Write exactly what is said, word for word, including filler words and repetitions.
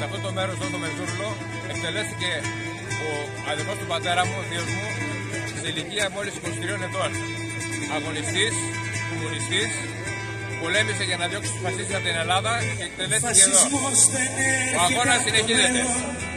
Σε αυτό το μέρος, εδώ το Μεζούρλο, εκτελέστηκε ο αδερφός του πατέρα μου, ο θείος μου, σε ηλικία μόλις είκοσι τριών ετών. Αγωνιστής, κομμουνιστής, πολέμησε για να διώξει τους φασίστες από την Ελλάδα και εκτελέστηκε εδώ. Ο αγώνας συνεχίζεται.